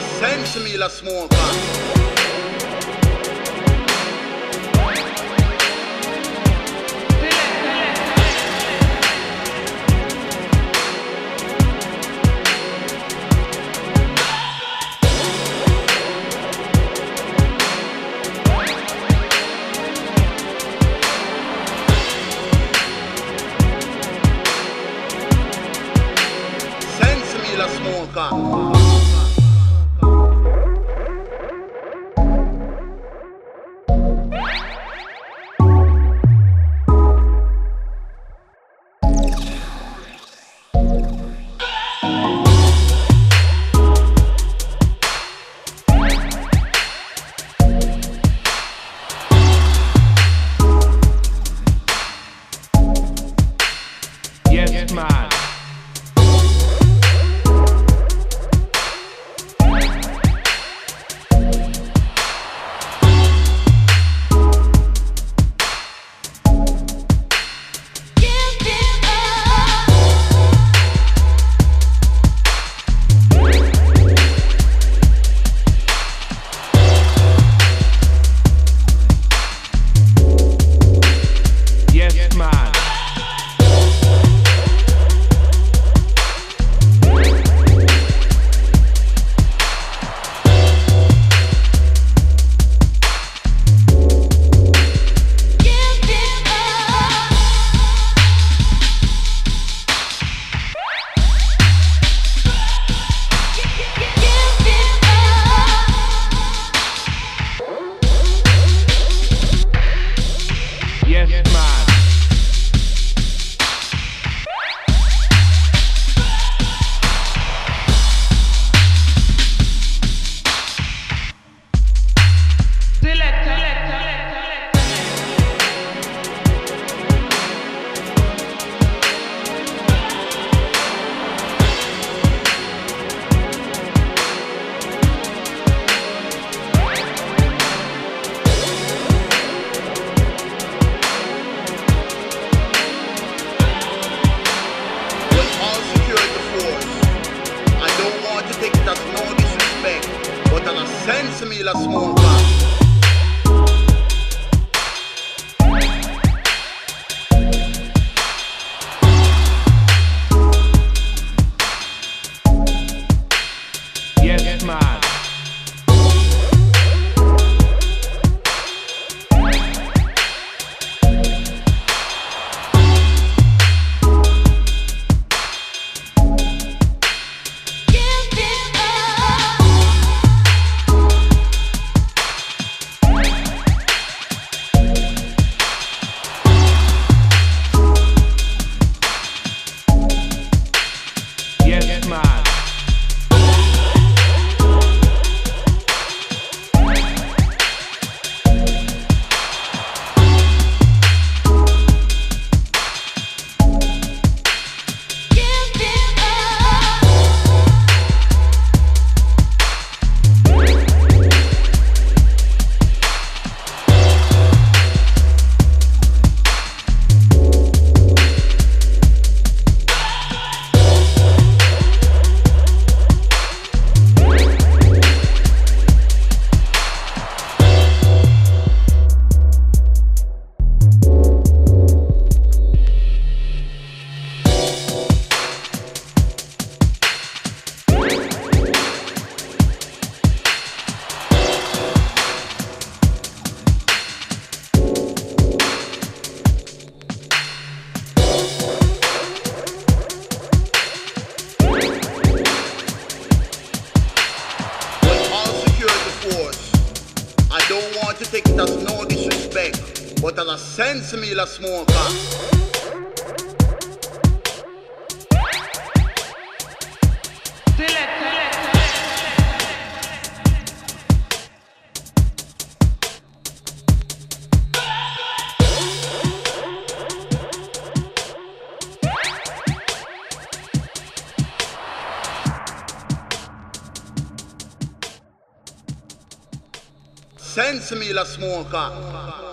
Sensi Smoker. Smoker. Yes, man. Sensi Smoker. To take it as no disrespect, but as a Sensi Smoker. Sensi Smoker.